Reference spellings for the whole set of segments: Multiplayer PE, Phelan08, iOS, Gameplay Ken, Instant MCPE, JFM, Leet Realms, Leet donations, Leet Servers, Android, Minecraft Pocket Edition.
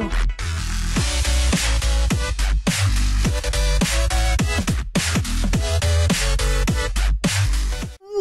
do.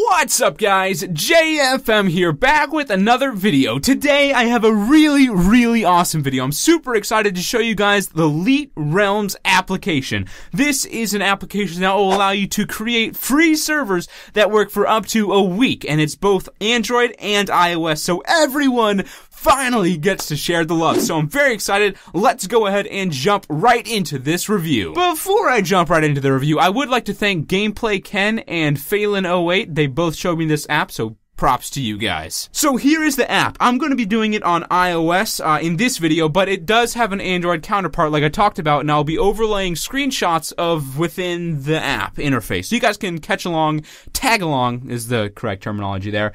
What's up guys, JFM here, back with another video. Today I have a really awesome video. I'm super excited to show you guys the Leet Realms application. This is an application that will allow you to create free servers that work for up to a week, and it's both Android and iOS, so everyone finally gets to share the love. So I'm very excited. Let's go ahead and jump right into this review. Before I jump right into the review, I would like to thank Gameplay Ken and Phelan08. They both showed me this app, so props to you guys. So here is the app. I'm going to be doing it on iOS in this video, but it does have an Android counterpart like I talked about, and I'll be overlaying screenshots of within the app interface. So you guys can catch along, tag along is the correct terminology there,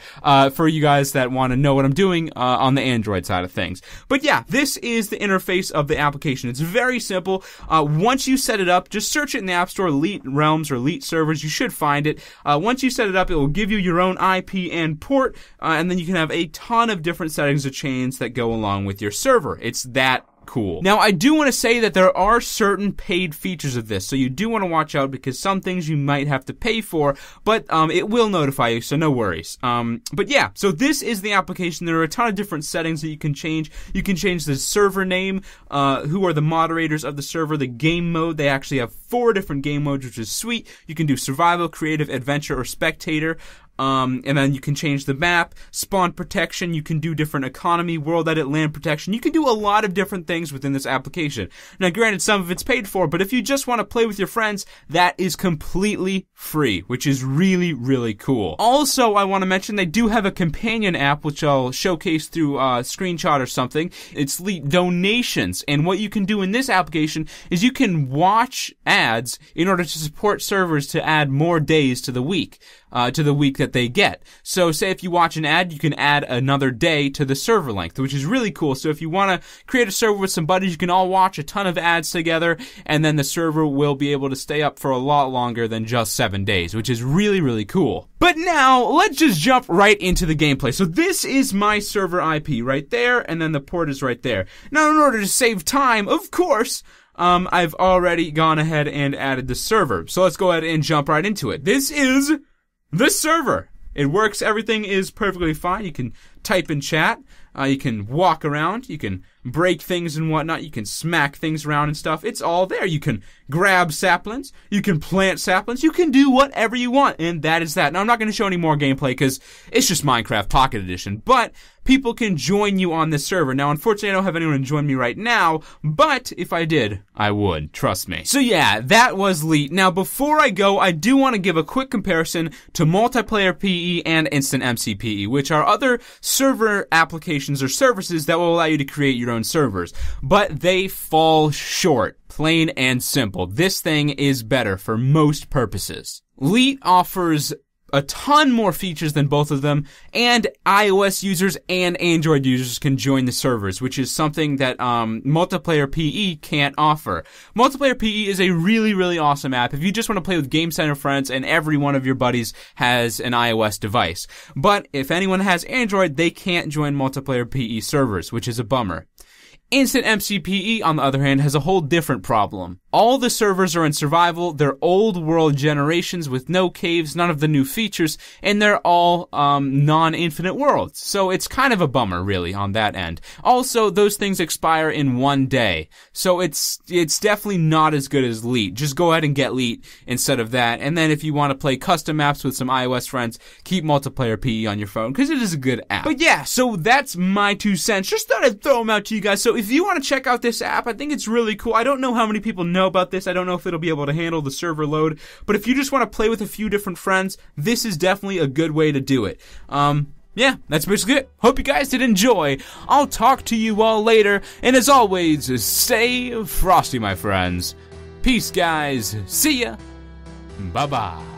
for you guys that want to know what I'm doing on the Android side of things. But yeah, this is the interface of the application. It's very simple. Once you set it up, just search it in the App Store, Leet Realms or Leet Servers. You should find it. Once you set it up, it will give you your own IP and port, and then you can have a ton of different settings of chains that go along with your server. It's that cool. Now, I do want to say that there are certain paid features of this, so you do want to watch out because some things you might have to pay for, but it will notify you, so no worries. But yeah, so this is the application. There are a ton of different settings that you can change. You can change the server name, who are the moderators of the server, the game mode. They actually have 4 different game modes, which is sweet. You can do survival, creative, adventure, or spectator. And then you can change the map, spawn protection, you can do different economy, world edit, land protection. You can do a lot of different things within this application. Now granted, some of it's paid for, but if you just want to play with your friends, that is completely free, which is really cool. Also, I want to mention they do have a companion app, which I'll showcase through a screenshot or something. It's Leet Donations, and what you can do in this application is you can watch ads in order to support servers to add more days to the week. That they get. So say if you watch an ad, you can add another day to the server length, which is really cool. So if you want to create a server with some buddies, you can all watch a ton of ads together, and then the server will be able to stay up for a lot longer than just 7 days, which is really cool. But now, let's just jump right into the gameplay. So this is my server IP right there, and then the port is right there. Now in order to save time, of course, I've already gone ahead and added the server. So let's go ahead and jump right into it. This is the server. It works. Everything is perfectly fine. You can type in chat. You can walk around. You can break things and whatnot. You can smack things around and stuff. It's all there. You can grab saplings. You can plant saplings. You can do whatever you want, and that is that. Now, I'm not going to show any more gameplay because it's just Minecraft Pocket Edition, but people can join you on this server. Now, unfortunately, I don't have anyone join me right now, but if I did, I would. Trust me. So, yeah, that was Leet. Now, before I go, I do want to give a quick comparison to Multiplayer PE and Instant MCPE, which are other server applications or services that will allow you to create your own servers, but they fall short. Plain and simple. This thing is better for most purposes. Leet offers a ton more features than both of them, and iOS users and Android users can join the servers, which is something that Multiplayer PE can't offer. Multiplayer PE is a really awesome app if you just want to play with game center friends and every one of your buddies has an iOS device. But if anyone has Android, they can't join Multiplayer PE servers, which is a bummer. Instant MCPE, on the other hand, has a whole different problem. All the servers are in survival, they're old world generations with no caves, none of the new features, and they're all non-infinite worlds. So it's kind of a bummer, really, on that end. Also, those things expire in 1 day. So it's definitely not as good as Leet. Just go ahead and get Leet instead of that. And then if you want to play custom apps with some iOS friends, keep Multiplayer PE on your phone, because it is a good app. But yeah, so that's my 2 cents. Just thought I'd throw them out to you guys. So if you want to check out this app, I think it's really cool. I don't know how many people know about this. I don't know if it'll be able to handle the server load, but if you just want to play with a few different friends, this is definitely a good way to do it. Yeah, that's basically it. Hope you guys did enjoy. I'll talk to you all later, and as always, stay frosty, my friends. Peace, guys. See ya. Bye-bye.